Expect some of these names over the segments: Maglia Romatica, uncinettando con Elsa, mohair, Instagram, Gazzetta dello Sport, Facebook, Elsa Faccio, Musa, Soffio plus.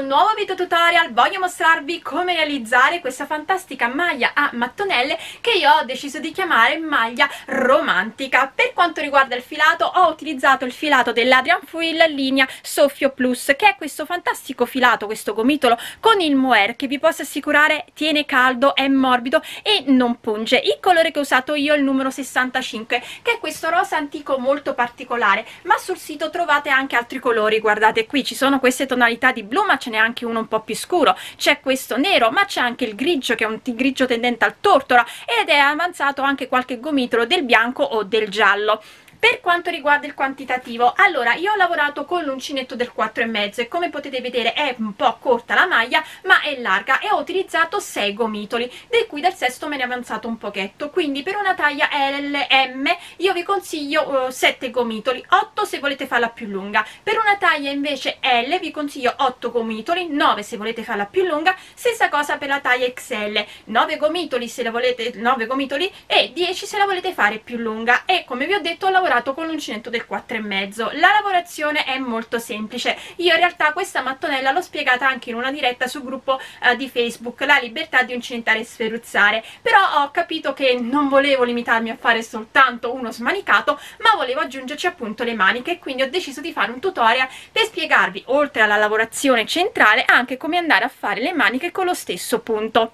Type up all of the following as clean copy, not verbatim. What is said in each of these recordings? un nuovo video tutorial. Voglio mostrarvi come realizzare questa fantastica maglia a mattonelle che io ho deciso di chiamare maglia romantica. Per quanto riguarda il filato, ho utilizzato il filato dell'Adriafil linea Soffio plus, che è questo fantastico filato, questo gomitolo con il mohair, che vi posso assicurare tiene caldo, è morbido e non punge. Il colore che ho usato io è il numero 65, che è questo rosa antico molto particolare, ma sul sito trovate anche altri colori. Guardate qui, ci sono queste tonalità di blu, ma ce n'è anche uno un po' più scuro, c'è questo nero, ma c'è anche il grigio, che è un grigio tendente al tortora, ed è avanzato anche qualche gomitolo del bianco o del giallo. Per quanto riguarda il quantitativo, allora io ho lavorato con l'uncinetto del 4,5 e come potete vedere è un po' corta la maglia ma è larga, e ho utilizzato 6 gomitoli, dei cui dal sesto me ne è avanzato un pochetto. Quindi per una taglia LM io vi consiglio 7 gomitoli, 8 se volete farla più lunga. Per una taglia invece L vi consiglio 8 gomitoli, 9 se volete farla più lunga. Stessa cosa per la taglia XL, 9 gomitoli se la volete, 9 gomitoli e 10 se la volete fare più lunga. E come vi ho detto, ho lavorato con l'uncinetto del 4,5. La lavorazione è molto semplice. Io in realtà questa mattonella l'ho spiegata anche in una diretta sul gruppo di Facebook, La Libertà di Uncinettare e Sferruzzare, però ho capito che non volevo limitarmi a fare soltanto uno smanicato, ma volevo aggiungerci appunto le maniche, quindi ho deciso di fare un tutorial per spiegarvi, oltre alla lavorazione centrale, anche come andare a fare le maniche con lo stesso punto.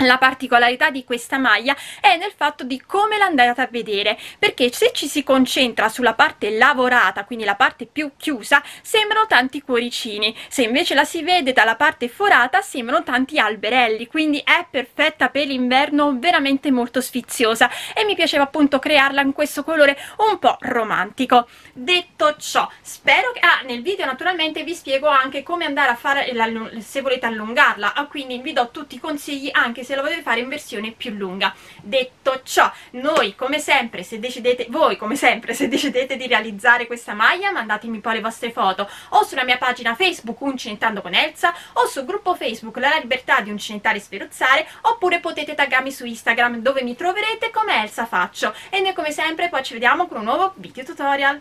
La particolarità di questa maglia è nel fatto di come l'andate a vedere, perché se ci si concentra sulla parte lavorata, quindi la parte più chiusa, sembrano tanti cuoricini, se invece la si vede dalla parte forata sembrano tanti alberelli. Quindi è perfetta per l'inverno, veramente molto sfiziosa, e mi piaceva appunto crearla in questo colore un po' romantico. Detto ciò, spero che nel video naturalmente vi spiego anche come andare a fare se volete allungarla, quindi vi do tutti i consigli anche se lo volete fare in versione più lunga. Detto ciò, voi come sempre se decidete di realizzare questa maglia, mandatemi poi le vostre foto o sulla mia pagina Facebook Uncinettando con Elsa, o sul gruppo Facebook La Libertà di Uncinettare e Sferruzzare, oppure potete taggarmi su Instagram, dove mi troverete come Elsa Faccio. E noi come sempre poi ci vediamo con un nuovo video tutorial.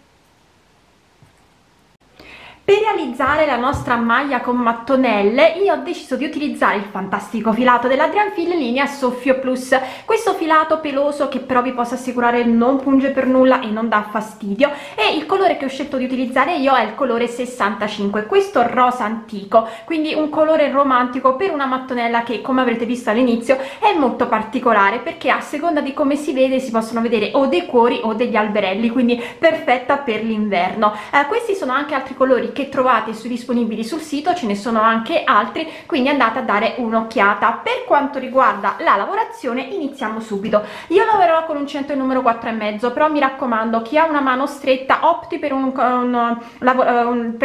Per realizzare la nostra maglia con mattonelle io ho deciso di utilizzare il fantastico filato dell'Adriafil linea Soffio plus, questo filato peloso che però vi posso assicurare non punge per nulla e non dà fastidio, e il colore che ho scelto di utilizzare io è il colore 65, questo rosa antico, quindi un colore romantico per una mattonella che, come avrete visto all'inizio, è molto particolare, perché a seconda di come si vede si possono vedere o dei cuori o degli alberelli, quindi perfetta per l'inverno. Questi sono anche altri colori che trovate disponibili sul sito, ce ne sono anche altri, quindi andate a dare un'occhiata. Per quanto riguarda la lavorazione, iniziamo subito. Io lavorerò con un centro numero 4,5, però mi raccomando, chi ha una mano stretta opti per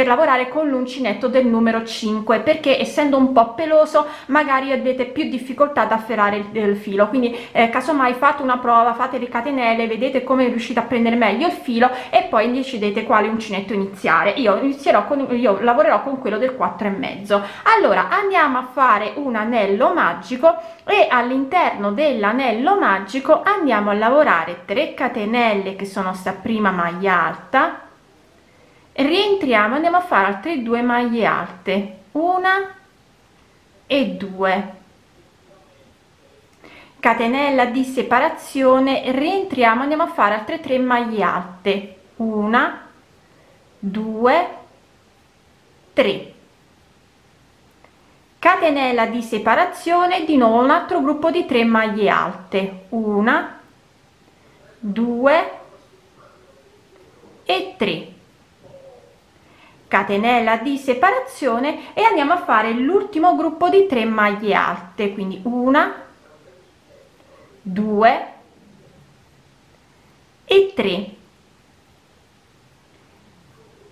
lavorare con l'uncinetto del numero 5, perché essendo un po' peloso magari avete più difficoltà ad afferrare il filo, quindi casomai fate una prova, fate le catenelle, vedete come riuscite a prendere meglio il filo e poi decidete quale uncinetto iniziare. Io lavorerò con quello del 4,5. Allora andiamo a fare un anello magico, e all'interno dell'anello magico andiamo a lavorare 3 catenelle, che sono sta prima maglia alta, rientriamo, andiamo a fare altre 2 maglie alte, 1 e 2, catenella di separazione, rientriamo, andiamo a fare altre 3 maglie alte, 1 2 3, catenella di separazione, di nuovo un altro gruppo di 3 maglie alte, 1 2 e 3, catenella di separazione, e andiamo a fare l'ultimo gruppo di 3 maglie alte, quindi 1 2 e 3,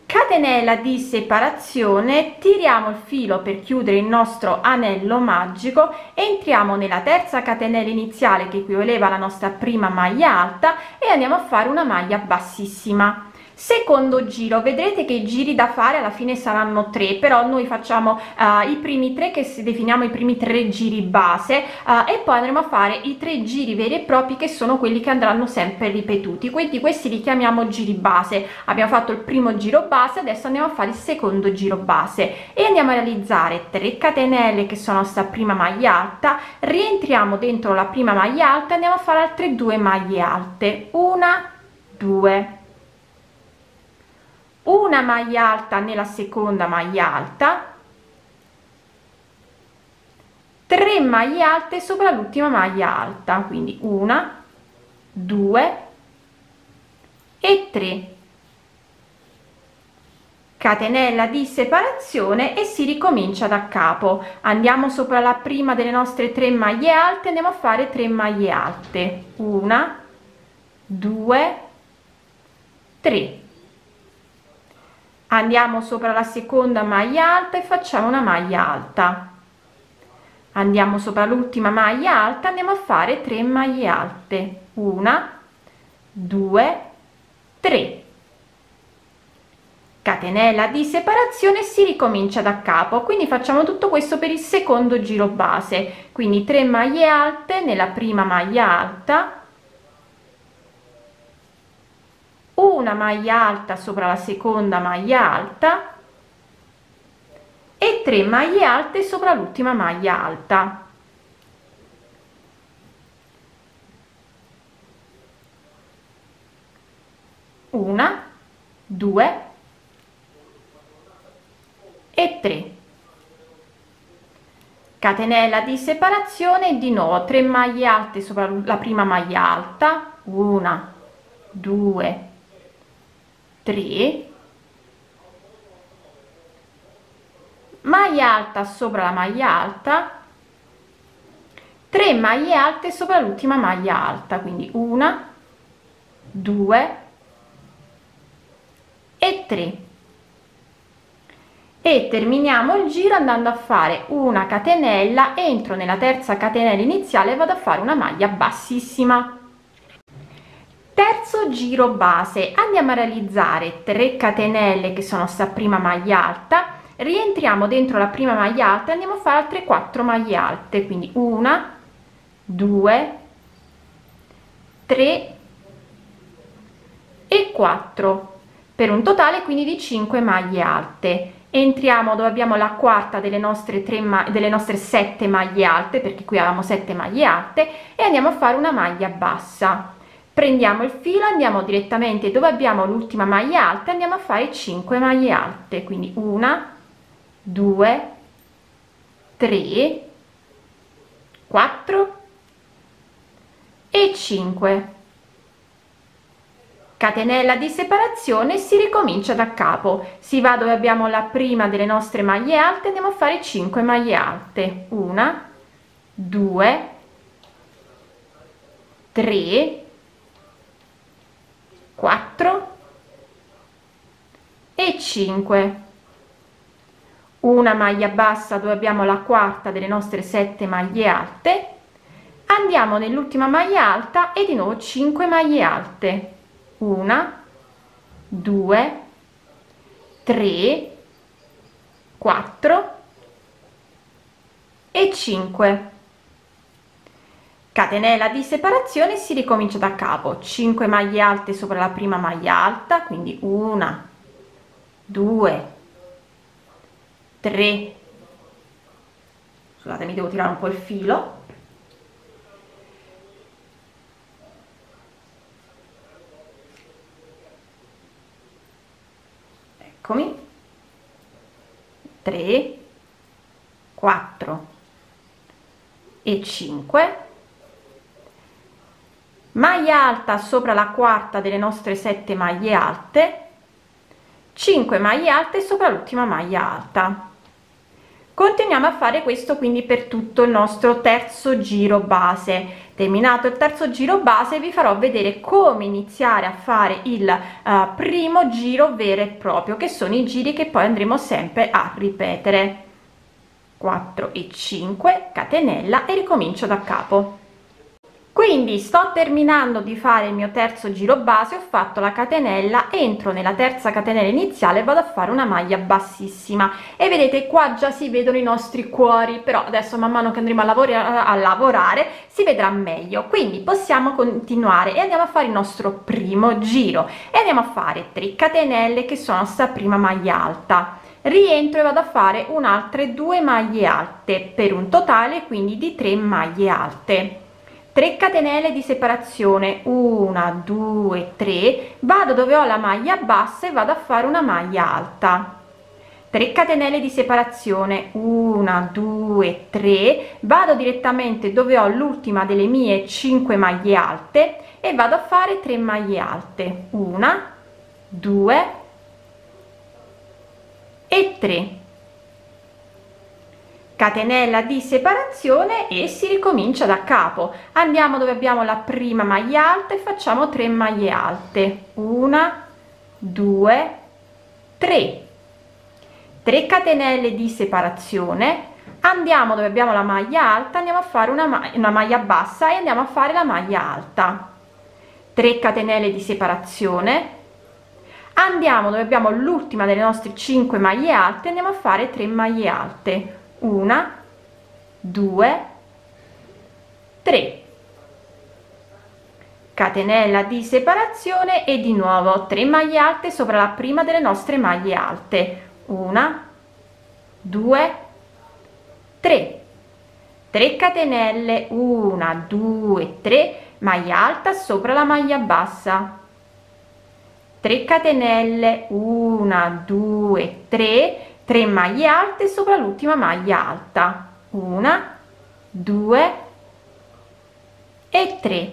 catenella di separazione, tiriamo il filo per chiudere il nostro anello magico, entriamo nella terza catenella iniziale, che equivaleva alla nostra prima maglia alta, e andiamo a fare una maglia bassissima. Secondo giro, vedrete che i giri da fare alla fine saranno 3, però noi facciamo i primi 3 che si definiamo i primi 3 giri base, e poi andremo a fare i 3 giri veri e propri, che sono quelli che andranno sempre ripetuti, quindi questi li chiamiamo giri base. Abbiamo fatto il primo giro base, adesso andiamo a fare il secondo giro base e andiamo a realizzare 3 catenelle che sono sta prima maglia alta, rientriamo dentro la prima maglia alta, andiamo a fare altre 2 maglie alte, una maglia alta nella seconda maglia alta, 3 maglie alte sopra l'ultima maglia alta, quindi 1, 2 e 3, catenella di separazione e si ricomincia da capo. Andiamo sopra la prima delle nostre 3 maglie alte, andiamo a fare 3 maglie alte, 1, 2, 3, andiamo sopra la seconda maglia alta e facciamo una maglia alta, andiamo sopra l'ultima maglia alta, andiamo a fare 3 maglie alte, 1, 2, 3, catenella di separazione, si ricomincia da capo. Quindi facciamo tutto questo per il secondo giro base, quindi 3 maglie alte nella prima maglia alta, una maglia alta sopra la seconda maglia alta e 3 maglie alte sopra l'ultima maglia alta. Una, 2 e 3, catenella di separazione e di nuovo 3 maglie alte sopra la prima maglia alta, 1, 2, 3, maglia alta sopra la maglia alta, 3 maglie alte sopra l'ultima maglia alta, quindi 1, 2 e 3, e terminiamo il giro andando a fare una catenella. Entro nella terza catenella iniziale e vado a fare una maglia bassissima. Terzo giro base, andiamo a realizzare 3 catenelle che sono sta prima maglia alta, rientriamo dentro la prima maglia alta e andiamo a fare altre 4 maglie alte, quindi 1, 2, 3 e 4, per un totale quindi di 5 maglie alte. Entriamo dove abbiamo la quarta delle nostre 7 maglie alte, perché qui avevamo 7 maglie alte, e andiamo a fare una maglia bassa. Prendiamo il filo, andiamo direttamente dove abbiamo l'ultima maglia alta, andiamo a fare 5 maglie alte, quindi 1, 2, 3, 4 e 5, catenella di separazione, si ricomincia da capo. Si va dove abbiamo la prima delle nostre maglie alte, andiamo a fare 5 maglie alte, 1, 2, 3, 4 e 5, una maglia bassa dove abbiamo la quarta delle nostre 7 maglie alte, andiamo nell'ultima maglia alta e di nuovo 5 maglie alte, 1, 2, 3, 4 e 5, catenella di separazione, si ricomincia da capo. 5 maglie alte sopra la prima maglia alta, quindi 1, 2, 3, scusate, mi devo tirare un po' il filo, 3, 4 e 5, maglia alta sopra la quarta delle nostre 7 maglie alte, 5 maglie alte sopra l'ultima maglia alta. Continuiamo a fare questo quindi per tutto il nostro terzo giro base. Terminato il terzo giro base, vi farò vedere come iniziare a fare il primo giro vero e proprio, che sono i giri che poi andremo sempre a ripetere. 4 e 5, catenella e ricomincio da capo. Quindi sto terminando di fare il mio terzo giro base, ho fatto la catenella, entro nella terza catenella iniziale e vado a fare una maglia bassissima e vedete qua già si vedono i nostri cuori, però adesso man mano che andremo a lavorare si vedrà meglio. Quindi possiamo continuare e andiamo a fare il nostro primo giro e andiamo a fare 3 catenelle che sono sta prima maglia alta, rientro e vado a fare un'altre 2 maglie alte per un totale quindi di 3 maglie alte. 3 catenelle di separazione, 1 2 3, vado dove ho la maglia bassa e vado a fare una maglia alta. 3 catenelle di separazione, 1 2 3, vado direttamente dove ho l'ultima delle mie 5 maglie alte e vado a fare 3 maglie alte, 1 2 e 3. Catenella di separazione e si ricomincia da capo. Andiamo dove abbiamo la prima maglia alta e facciamo 3 maglie alte, 1 2 3. 3 catenelle di separazione, andiamo dove abbiamo la maglia alta, andiamo a fare una maglia bassa e andiamo a fare la maglia alta. 3 catenelle di separazione, andiamo dove abbiamo l'ultima delle nostre 5 maglie alte, andiamo a fare 3 maglie alte, 1 2 3. Catenella di separazione e di nuovo 3 maglie alte sopra la prima delle nostre maglie alte, 1 2 3. 3 catenelle, 1 2 3, maglia alta sopra la maglia bassa, 3 catenelle, 1 2 3, 3 maglie alte sopra l'ultima maglia alta, 1 2 e 3.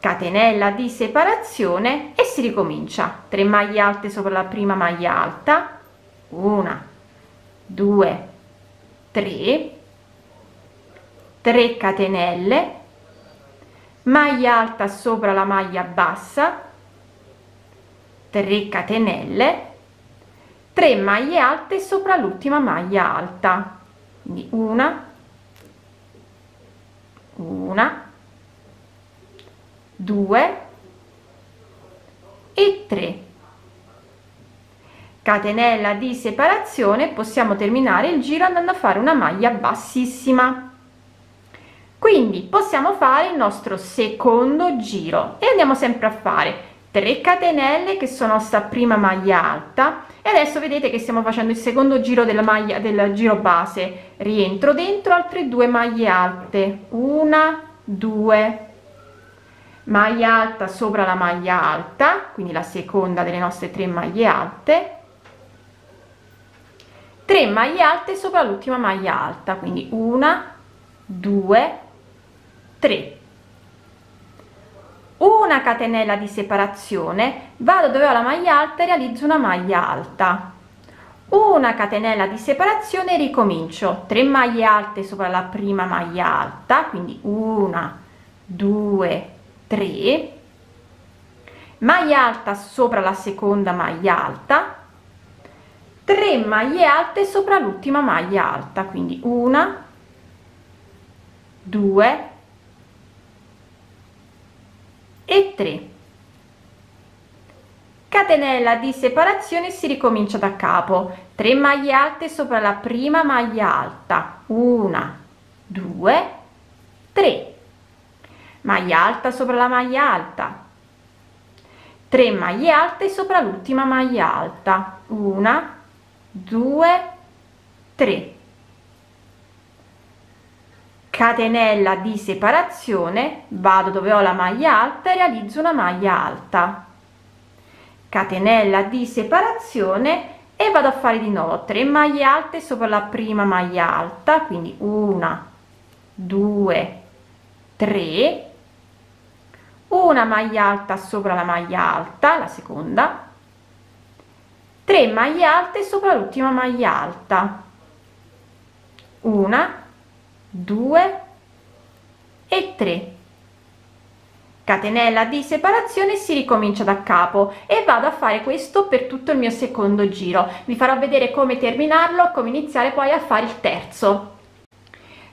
Catenella di separazione e si ricomincia, 3 maglie alte sopra la prima maglia alta, 1 2 3, 3 catenelle, maglia alta sopra la maglia bassa, 3 catenelle, 3 maglie alte sopra l'ultima maglia alta, quindi 1 1 2 e 3. Catenella di separazione, possiamo terminare il giro andando a fare una maglia bassissima. Quindi possiamo fare il nostro secondo giro e andiamo sempre a fare 3 catenelle che sono sta prima maglia alta e adesso vedete che stiamo facendo il secondo giro della maglia del giro base, rientro dentro altre 2 maglie alte, 1 2, maglia alta sopra la maglia alta, quindi la seconda delle nostre 3 maglie alte, 3 maglie alte sopra l'ultima maglia alta, quindi 1 2 3. Una catenella di separazione, vado dove ho la maglia alta e realizzo una maglia alta, una catenella di separazione, ricomincio 3 maglie alte sopra la prima maglia alta, quindi 1 2 3, maglia alta sopra la seconda maglia alta, 3 maglie alte sopra l'ultima maglia alta, quindi 1 2 e 3. Catenella di separazione, si ricomincia da capo, 3 maglie alte sopra la prima maglia alta, 1 2 3, maglia alta sopra la maglia alta, 3 maglie alte sopra l'ultima maglia alta, 1 2 3. Catenella di separazione, vado dove ho la maglia alta e realizzo una maglia alta, catenella di separazione e vado a fare di nuovo 3 maglie alte sopra la prima maglia alta, quindi 1 2 3, una maglia alta sopra la maglia alta, la seconda, 3 maglie alte sopra l'ultima maglia alta, 1 2 e 3. Catenella di separazione, si ricomincia da capo e vado a fare questo per tutto il mio secondo giro. Vi farò vedere come terminarlo, come iniziare poi a fare il terzo.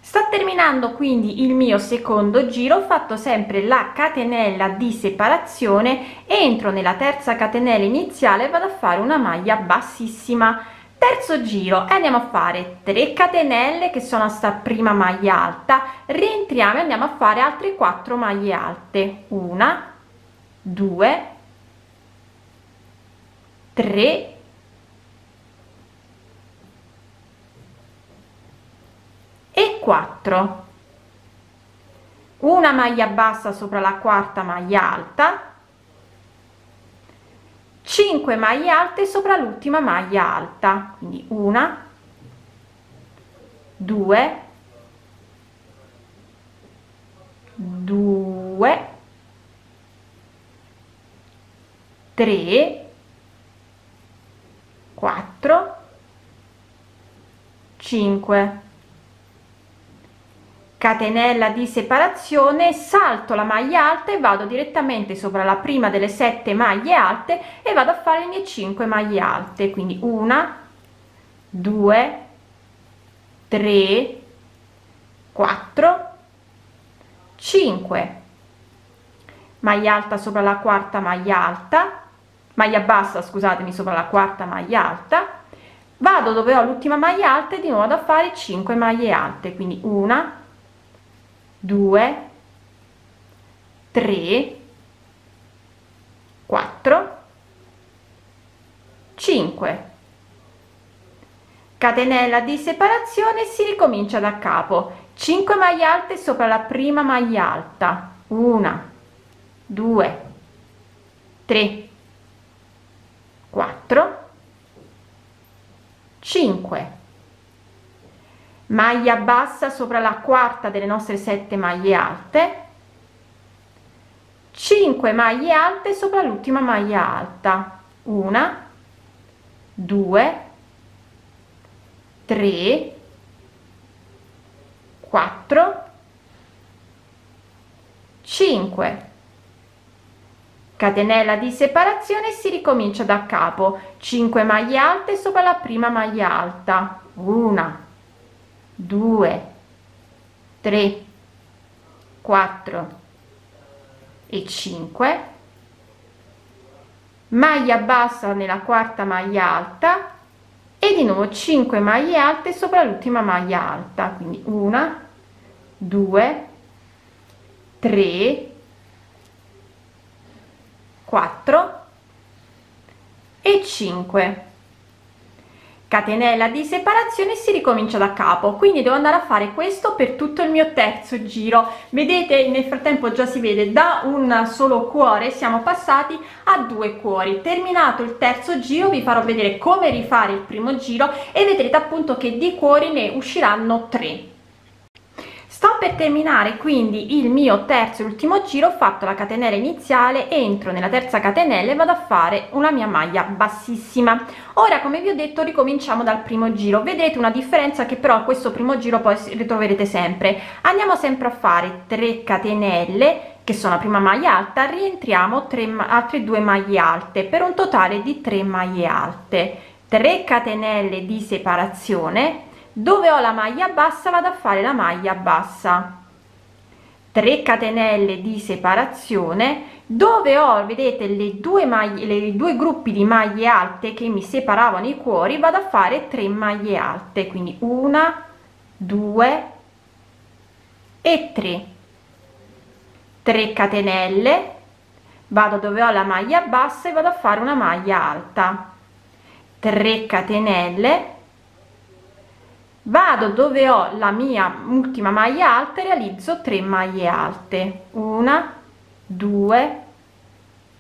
Sto terminando quindi il mio secondo giro, ho fatto sempre la catenella di separazione, entro nella terza catenella iniziale e vado a fare una maglia bassissima. Terzo giro e andiamo a fare 3 catenelle che sono sta prima maglia alta, rientriamo e andiamo a fare altre 4 maglie alte, 1 2 3, una maglia bassa sopra la quarta maglia alta, 5 maglie alte sopra l'ultima maglia alta, quindi 1 2 2 3 4 5. Catenella di separazione, salto la maglia alta e vado direttamente sopra la prima delle 7 maglie alte e vado a fare le mie 5 maglie alte, quindi 1 2 3 4 5, maglia alta sopra la quarta maglia alta, maglia bassa scusatemi sopra la quarta maglia alta, vado dove ho l'ultima maglia alta e di nuovo vado a fare 5 maglie alte, quindi 1 2 3 4 5. Catenella di separazione, si ricomincia da capo, 5 maglie alte sopra la prima maglia alta, 1 2 3 4 5, maglia bassa sopra la quarta delle nostre 7 maglie alte, 5 maglie alte sopra l'ultima maglia alta, 1 2 3 4 5. Catenella di separazione, si ricomincia da capo, 5 maglie alte sopra la prima maglia alta, 1 2 3 4 e 5, maglia bassa nella quarta maglia alta e di nuovo 5 maglie alte sopra l'ultima maglia alta, quindi 1 2 3 4 e 5. Catenella di separazione, si ricomincia da capo, quindi devo andare a fare questo per tutto il mio terzo giro. Vedete, nel frattempo già si vede, da un solo cuore siamo passati a 2 cuori. Terminato il terzo giro vi farò vedere come rifare il primo giro e vedrete appunto che di cuori ne usciranno 3. Sto per terminare quindi il mio terzo e ultimo giro, ho fatto la catenella iniziale, entro nella terza catenella e vado a fare una mia maglia bassissima. Ora, come vi ho detto, ricominciamo dal primo giro, vedrete una differenza che però questo primo giro poi ritroverete sempre. Andiamo sempre a fare 3 catenelle che sono la prima maglia alta, rientriamo altre 2 maglie alte per un totale di 3 maglie alte, 3 catenelle di separazione. Dove ho la maglia bassa vado a fare la maglia bassa, 3 catenelle di separazione. Dove ho, vedete, le due gruppi di maglie alte che mi separavano i cuori, vado a fare 3 maglie alte, quindi 1 2 e 3, 3 catenelle, vado dove ho la maglia bassa e vado a fare una maglia alta, 3 catenelle, vado dove ho la mia ultima maglia alta e realizzo 3 maglie alte, 1 2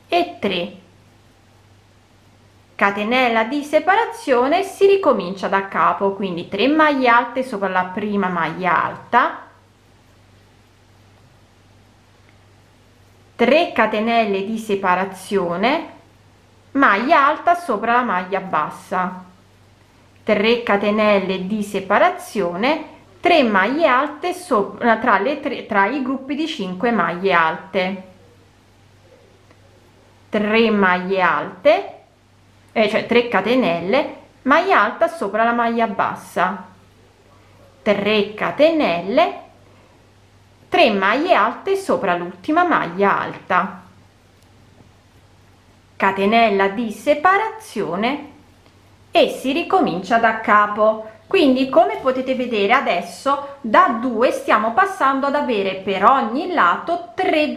e 3. Catenella di separazione, si ricomincia da capo, quindi 3 maglie alte sopra la prima maglia alta, 3 catenelle di separazione, maglia alta sopra la maglia bassa, 3 catenelle di separazione, 3 maglie alte sopra tra i gruppi di 5 maglie alte, 3 maglie alte, cioè 3 catenelle, maglia alta sopra la maglia bassa, 3 catenelle, 3 maglie alte sopra l'ultima maglia alta, catenella di separazione e si ricomincia da capo. Quindi, come potete vedere adesso, da 2 stiamo passando ad avere per ogni lato 3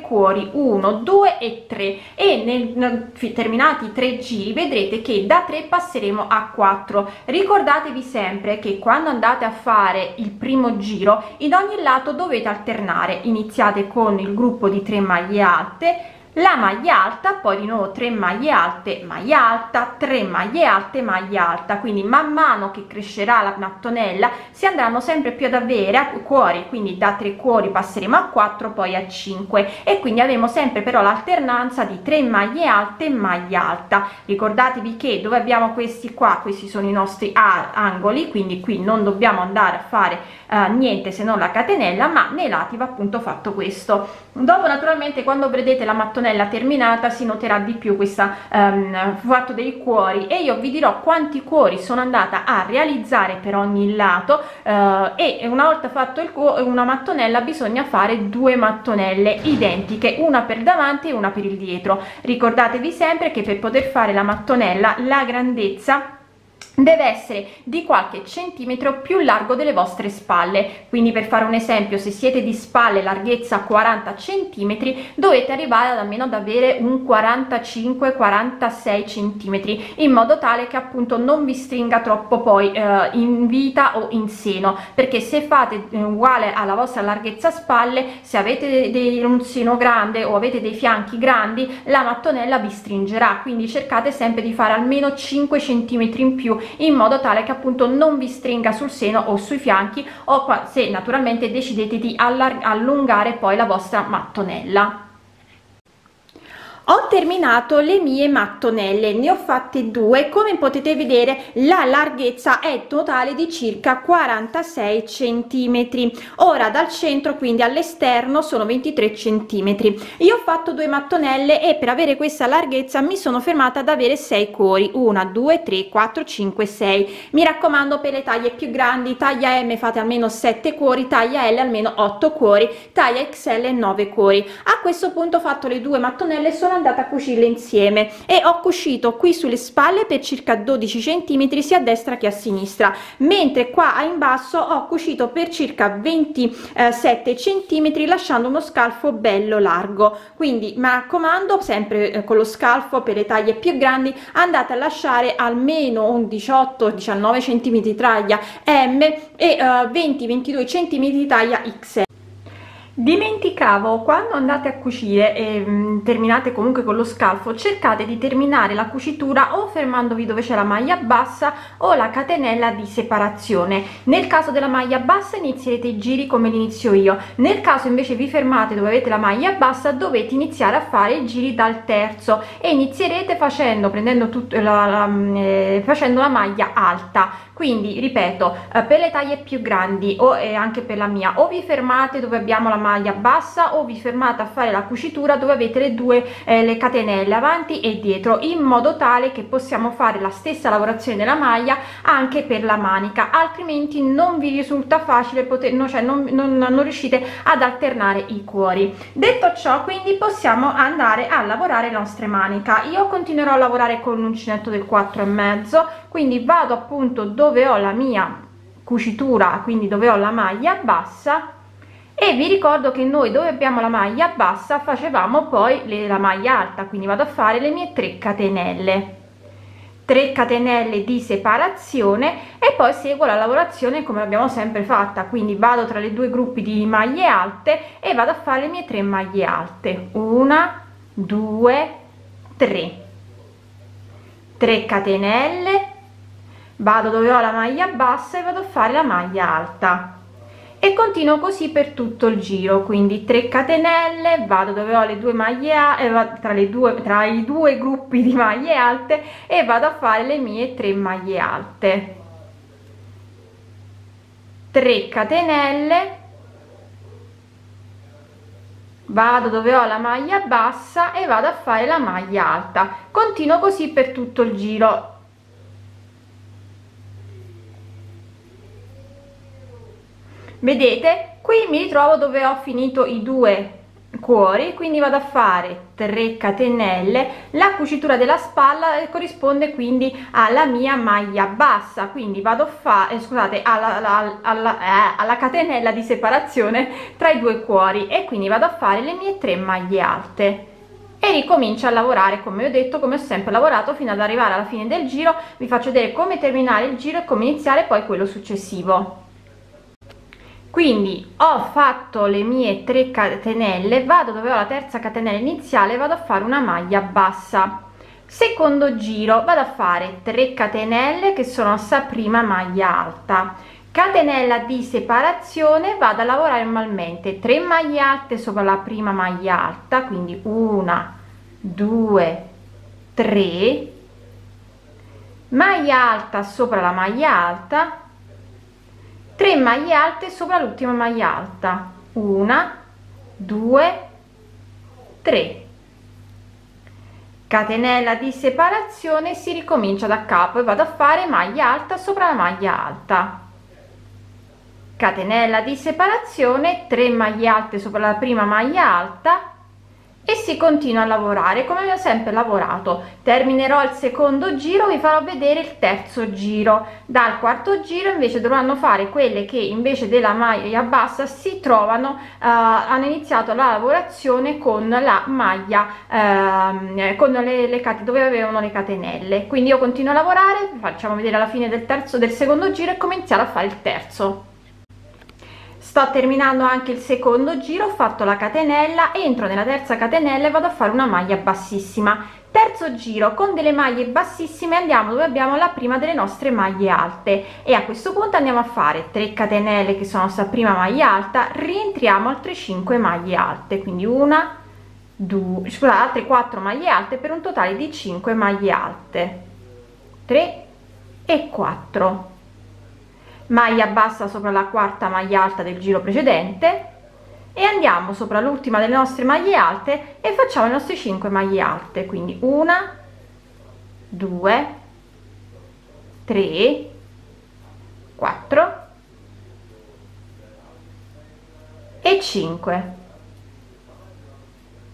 cuori, 1, 2 e 3, e terminati 3 giri vedrete che da 3 passeremo a 4. Ricordatevi sempre che quando andate a fare il primo giro, in ogni lato dovete alternare, iniziate con il gruppo di 3 maglie alte, la maglia alta, poi di nuovo 3 maglie alte, maglia alta, 3 maglie alte, maglia alta. Quindi man mano che crescerà la mattonella si andranno sempre più ad avere cuori, quindi da 3 cuori passeremo a 4, poi a 5, e quindi avremo sempre però l'alternanza di 3 maglie alte e maglia alta. Ricordatevi che dove abbiamo questi qua, questi sono i nostri angoli, quindi qui non dobbiamo andare a fare niente se non la catenella, ma nei lati va appunto fatto questo. Dopo naturalmente quando vedrete la mattonella terminata si noterà di più questa fatto dei cuori, e io vi dirò quanti cuori sono andata a realizzare per ogni lato, e una volta fatto una mattonella bisogna fare 2 mattonelle identiche, una per davanti e una per il dietro. Ricordatevi sempre che per poter fare la mattonella la grandezza deve essere di qualche centimetro più largo delle vostre spalle. Quindi, per fare un esempio, se siete di spalle larghezza 40 centimetri, dovete arrivare ad almeno ad avere un 45-46 centimetri, in modo tale che appunto non vi stringa troppo poi in vita o in seno, perché se fate uguale alla vostra larghezza spalle, se avete un seno grande o avete dei fianchi grandi, la mattonella vi stringerà. Quindi cercate sempre di fare almeno 5 centimetri in più, in modo tale che appunto non vi stringa sul seno o sui fianchi, o se naturalmente decidete di allungare poi la vostra mattonella. Ho terminato le mie mattonelle, ne ho fatte 2, come potete vedere la larghezza è totale di circa 46 centimetri, ora dal centro quindi all'esterno sono 23 centimetri. Io ho fatto 2 mattonelle e per avere questa larghezza mi sono fermata ad avere 6 cuori, 1, 2, 3, 4, 5, 6. Mi raccomando, per le taglie più grandi, taglia M fate almeno 7 cuori, taglia L almeno 8 cuori, taglia XL 9 cuori. A questo punto ho fatto le 2 mattonelle, sono andata a cucirle insieme e ho cucito qui sulle spalle per circa 12 centimetri sia a destra che a sinistra, mentre qua in basso ho cucito per circa 27 centimetri, lasciando uno scalfo bello largo. Quindi mi raccomando sempre, con lo scalfo per le taglie più grandi andate a lasciare almeno un 18-19 centimetri taglia M e 20-22 centimetri taglia XL. Dimenticavo, quando andate a cucire e terminate comunque con lo scalfo, cercate di terminare la cucitura o fermandovi dove c'è la maglia bassa o la catenella di separazione. Nel caso della maglia bassa inizierete i giri come li inizio io, nel caso invece vi fermate dove avete la maglia bassa dovete iniziare a fare i giri dal terzo e inizierete facendo la maglia alta. Quindi ripeto, per le taglie più grandi o anche per la mia, o vi fermate dove abbiamo la maglia bassa o vi fermate a fare la cucitura dove avete le due le catenelle avanti e dietro, in modo tale che possiamo fare la stessa lavorazione della maglia anche per la manica, altrimenti non vi risulta facile non riuscite ad alternare i cuori. Detto ciò, quindi possiamo andare a lavorare le nostre maniche. Io continuerò a lavorare con l'uncinetto del 4,5, quindi vado appunto dove ho la mia cucitura, quindi dove ho la maglia bassa, e vi ricordo che noi dove abbiamo la maglia bassa facevamo poi la maglia alta, quindi vado a fare le mie 3 catenelle, 3 catenelle di separazione, e poi seguo la lavorazione come l'abbiamo sempre fatta. Quindi vado tra le 2 gruppi di maglie alte e vado a fare le mie 3 maglie alte, 1 2 3, 3 catenelle, vado dove ho la maglia bassa e vado a fare la maglia alta, e continuo così per tutto il giro. Quindi 3 catenelle, vado dove ho le 2 maglie tra i 2 gruppi di maglie alte e vado a fare le mie 3 maglie alte, 3 catenelle, vado dove ho la maglia bassa e vado a fare la maglia alta, continuo così per tutto il giro. Vedete, qui mi ritrovo dove ho finito i due cuori, quindi vado a fare 3 catenelle. La cucitura della spalla corrisponde quindi alla mia maglia bassa, quindi vado a fare alla catenella di separazione tra i due cuori e quindi vado a fare le mie 3 maglie alte e ricomincio a lavorare come ho detto, come ho sempre lavorato, fino ad arrivare alla fine del giro. Vi faccio vedere come terminare il giro e come iniziare poi quello successivo. Quindi ho fatto le mie 3 catenelle, vado dove ho la terza catenella iniziale, vado a fare una maglia bassa. Secondo giro vado a fare 3 catenelle che sono sta prima maglia alta, catenella di separazione, vado a lavorare normalmente 3 maglie alte sopra la prima maglia alta, quindi 1 2 3 maglia alta sopra la maglia alta, 3 maglie alte sopra l'ultima maglia alta, 1 2 3 catenella di separazione, si ricomincia da capo e vado a fare maglia alta sopra la maglia alta, catenella di separazione, 3 maglie alte sopra la prima maglia alta e si continua a lavorare come ho sempre lavorato. Terminerò il secondo giro, vi farò vedere il terzo giro. Dal quarto giro invece dovranno fare quelle che invece della maglia bassa si trovano hanno iniziato la lavorazione con la maglia con le dove avevano le catenelle. Quindi io continuo a lavorare, vi facciamo vedere alla fine del secondo giro e cominciare a fare il terzo. Sto terminando anche il secondo giro, ho fatto la catenella, entro nella terza catenella e vado a fare una maglia bassissima. Terzo giro con delle maglie bassissime andiamo dove abbiamo la prima delle nostre maglie alte e a questo punto andiamo a fare 3 catenelle che sono sta prima maglia alta, rientriamo altre 5 maglie alte, quindi altre 4 maglie alte per un totale di 5 maglie alte, 3 e 4. Maglia bassa sopra la quarta maglia alta del giro precedente e andiamo sopra l'ultima delle nostre maglie alte e facciamo le nostre 5 maglie alte, quindi 1 2 3 4 e 5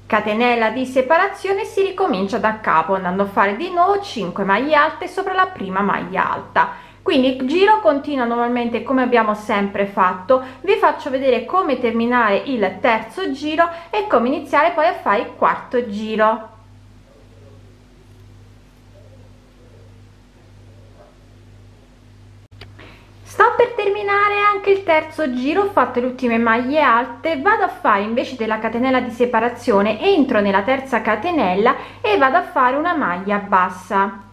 catenella di separazione, si ricomincia da capo andando a fare di nuovo 5 maglie alte sopra la prima maglia alta. Quindi il giro continua normalmente come abbiamo sempre fatto. Vi faccio vedere come terminare il terzo giro e come iniziare poi a fare il quarto giro. Sto per terminare anche il terzo giro, ho fatto le ultime maglie alte, vado a fare invece della catenella di separazione, entro nella terza catenella e vado a fare una maglia bassa.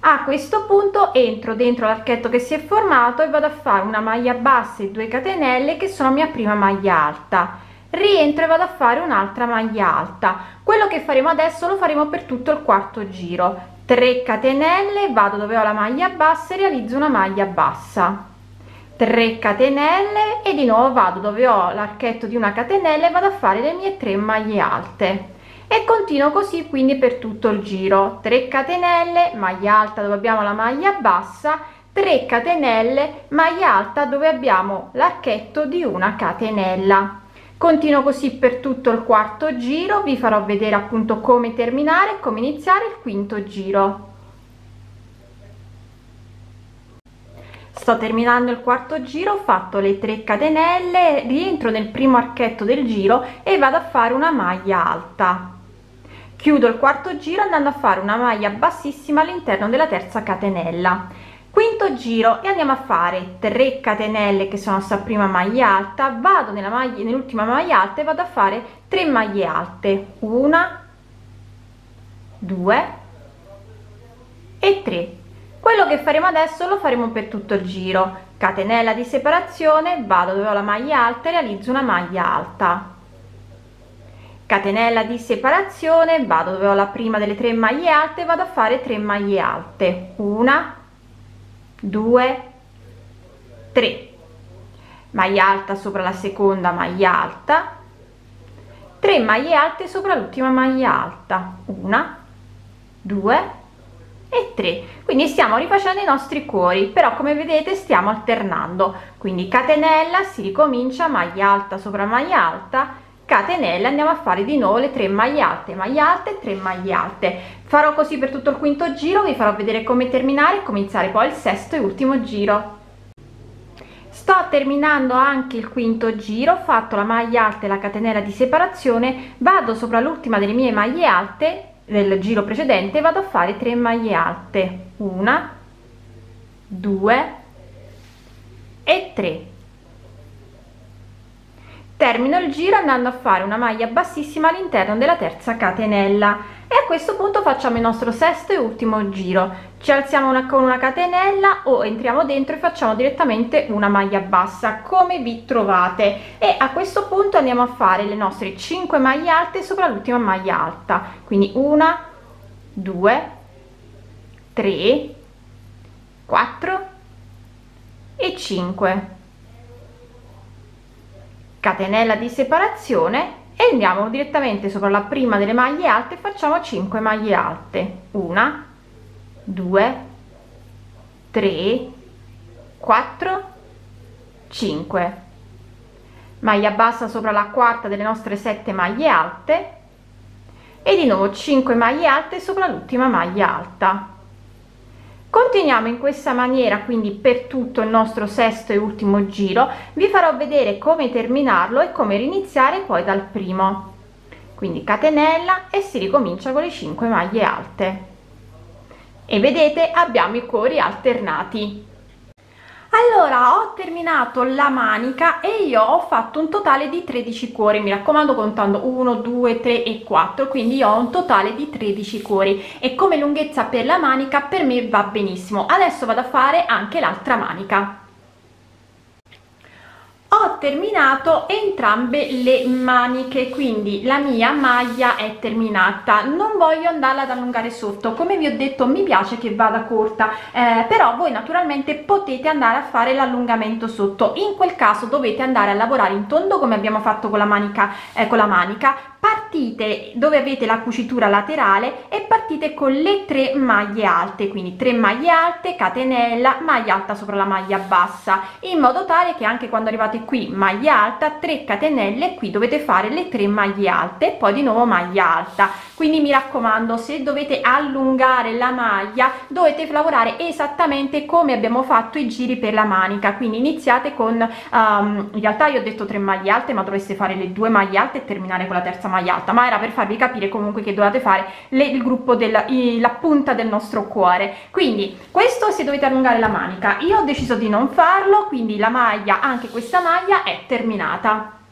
A questo punto entro dentro l'archetto che si è formato e vado a fare una maglia bassa e 2 catenelle che sono mia prima maglia alta, rientro e vado a fare un'altra maglia alta. Quello che faremo adesso lo faremo per tutto il quarto giro. 3 catenelle, vado dove ho la maglia bassa e realizzo una maglia bassa, 3 catenelle e di nuovo vado dove ho l'archetto di una catenella e vado a fare le mie 3 maglie alte e continuo così quindi per tutto il giro. 3 catenelle, maglia alta dove abbiamo la maglia bassa, 3 catenelle, maglia alta dove abbiamo l'archetto di una catenella. Continuo così per tutto il quarto giro, vi farò vedere appunto come terminare e come iniziare il quinto giro. Sto terminando il quarto giro, ho fatto le 3 catenelle, rientro nel primo archetto del giro e vado a fare una maglia alta. Chiudo il quarto giro andando a fare una maglia bassissima all'interno della terza catenella. Quinto giro e andiamo a fare 3 catenelle che sono sta prima maglia alta, vado nell'ultima maglia alta e vado a fare 3 maglie alte, 1 2 e 3. Quello che faremo adesso lo faremo per tutto il giro. Catenella di separazione, vado dove ho la maglia alta e realizzo una maglia alta, catenella di separazione, vado dove ho la prima delle 3 maglie alte e vado a fare 3 maglie alte, 1 2 3 maglia alta sopra la seconda maglia alta, 3 maglie alte sopra l'ultima maglia alta, 1 2 e 3, quindi stiamo rifacendo i nostri cuori, però come vedete stiamo alternando, quindi catenella, si ricomincia maglia alta sopra maglia alta, catenella, andiamo a fare di nuovo le 3 maglie alte, maglia alte, 3 maglie alte. Farò così per tutto il quinto giro, vi farò vedere come terminare e cominciare poi il sesto e ultimo giro. Sto terminando anche il quinto giro, ho fatto la maglia alta e la catenella di separazione, vado sopra l'ultima delle mie maglie alte del giro precedente, vado a fare 3 maglie alte, 1, 2 e 3. Termino il giro andando a fare una maglia bassissima all'interno della terza catenella e a questo punto facciamo il nostro sesto e ultimo giro, ci alziamo con una catenella o entriamo dentro e facciamo direttamente una maglia bassa come vi trovate, e a questo punto andiamo a fare le nostre 5 maglie alte sopra l'ultima maglia alta, quindi 1, 2, 3, 4 e 5, catenella di separazione e andiamo direttamente sopra la prima delle maglie alte e facciamo 5 maglie alte, 1, 2, 3, 4, 5, maglia bassa sopra la quarta delle nostre 7 maglie alte e di nuovo 5 maglie alte sopra l'ultima maglia alta. Continuiamo in questa maniera quindi per tutto il nostro sesto e ultimo giro, vi farò vedere come terminarlo e come riniziare poi dal primo, quindi catenella e si ricomincia con le 5 maglie alte e vedete abbiamo i cuori alternati. Allora, ho terminato la manica e io ho fatto un totale di 13 cuori, mi raccomando contando 1, 2, 3 e 4, quindi io ho un totale di 13 cuori e come lunghezza per la manica per me va benissimo. Adesso vado a fare anche l'altra manica. Ho terminato entrambe le maniche, quindi la mia maglia è terminata, non voglio andarla ad allungare sotto, come vi ho detto mi piace che vada corta, però voi naturalmente potete andare a fare l'allungamento sotto, in quel caso dovete andare a lavorare in tondo come abbiamo fatto con la manica, partite dove avete la cucitura laterale e partite con le 3 maglie alte, quindi 3 maglie alte, catenella, maglia alta sopra la maglia bassa, in modo tale che anche quando arrivate qui maglia alta, 3 catenelle, qui dovete fare le 3 maglie alte e poi di nuovo maglia alta. Quindi mi raccomando, se dovete allungare la maglia dovete lavorare esattamente come abbiamo fatto i giri per la manica, quindi iniziate con in realtà io ho detto 3 maglie alte ma dovreste fare le 2 maglie alte e terminare con la terza maglia alta, ma era per farvi capire comunque che dovete fare il gruppo della punta del nostro cuore. Quindi questo se dovete allungare la manica, io ho deciso di non farlo, quindi la maglia, anche questa maglia è terminata.